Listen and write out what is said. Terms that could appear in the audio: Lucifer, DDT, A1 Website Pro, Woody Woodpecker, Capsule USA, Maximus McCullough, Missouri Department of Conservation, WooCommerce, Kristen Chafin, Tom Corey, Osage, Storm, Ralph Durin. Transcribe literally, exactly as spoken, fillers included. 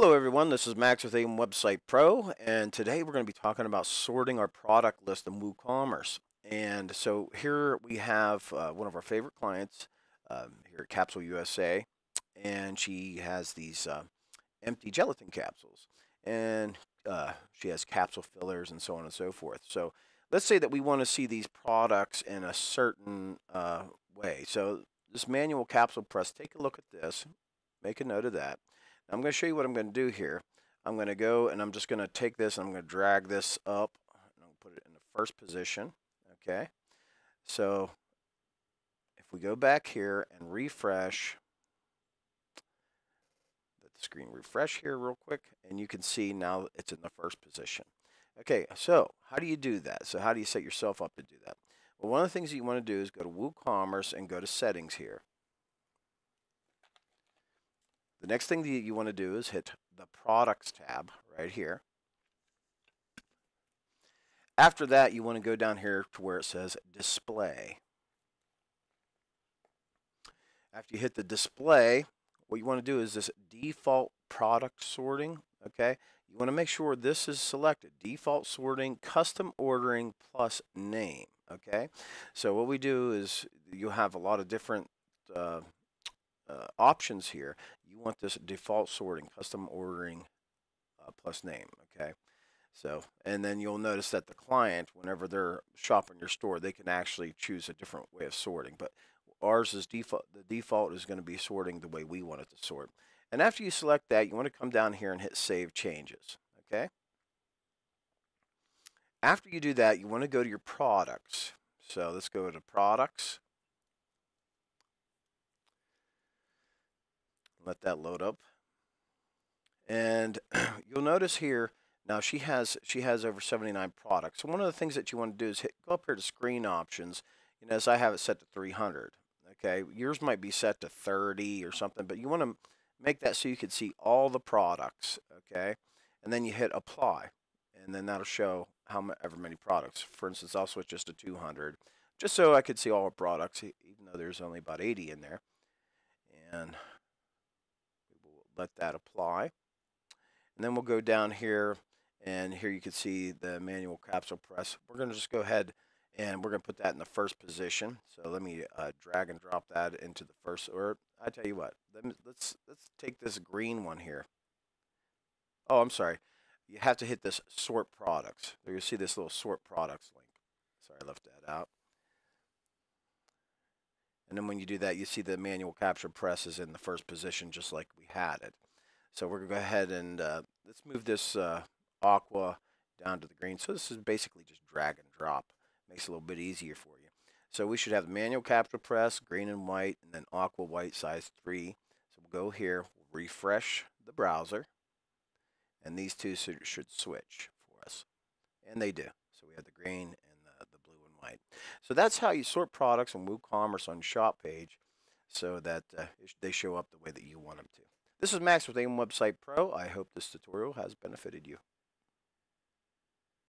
Hello everyone, this is Max with A one Website Pro, and today we're going to be talking about sorting our product list in WooCommerce. And so here we have uh, one of our favorite clients um, here at Capsule U S A, and she has these uh, empty gelatin capsules, and uh, she has capsule fillers and so on and so forth. So let's say that we want to see these products in a certain uh, way. So this manual capsule press, take a look at this, make a note of that. I'm going to show you what I'm going to do here. I'm going to go and I'm just going to take this and I'm going to drag this up and I'll put it in the first position. Okay. So if we go back here and refresh, let the screen refresh here real quick, and you can see now it's in the first position. Okay. So how do you do that? So how do you set yourself up to do that? Well, one of the things that you want to do is go to WooCommerce and go to settings here. The next thing that you want to do is hit the Products tab right here. After that, you want to go down here to where it says Display. After you hit the Display, what you want to do is this Default Product Sorting. Okay, you want to make sure this is selected. Default Sorting, Custom Ordering, plus Name. Okay, so what we do is you have a lot of different uh, Uh, options here. You want this default sorting, custom ordering, uh, plus name. Okay, so and then you'll notice that the client, whenever they're shopping your store, they can actually choose a different way of sorting, but ours is default. The default is going to be sorting the way we want it to sort. And after you select that, you want to come down here and hit save changes. Okay, after you do that, you want to go to your products. So let's go to products. Let that load up, and you'll notice here now she has she has over seventy-nine products. So one of the things that you want to do is hit go up here to screen options. You notice I have it set to three hundred. Okay, yours might be set to thirty or something, but you want to make that so you can see all the products. Okay, and then you hit apply, and then that'll show however many products. For instance, I'll switch just to two hundred, just so I could see all the products, even though there's only about eighty in there, and let that apply. And then we'll go down here, and here you can see the manual capsule press. We're going to just go ahead and we're going to put that in the first position. So let me uh, drag and drop that into the first, or I tell you what, let me, let's let's take this green one here. Oh, I'm sorry. You have to hit this sort products. There you see this little sort products link. Sorry, I left that out. And then when you do that, you see the manual capture press is in the first position, just like we had it. So we're going to go ahead and uh, let's move this uh, aqua down to the green. So this is basically just drag and drop. Makes it a little bit easier for you. So we should have the manual capture press, green and white, and then aqua white size three. So we'll go here, we'll refresh the browser, and these two should switch for us. And they do. So we have the green and white. So that's how you sort products in WooCommerce on shop page, so that uh, they show up the way that you want them to. This is Max with A one Website Pro. I hope this tutorial has benefited you.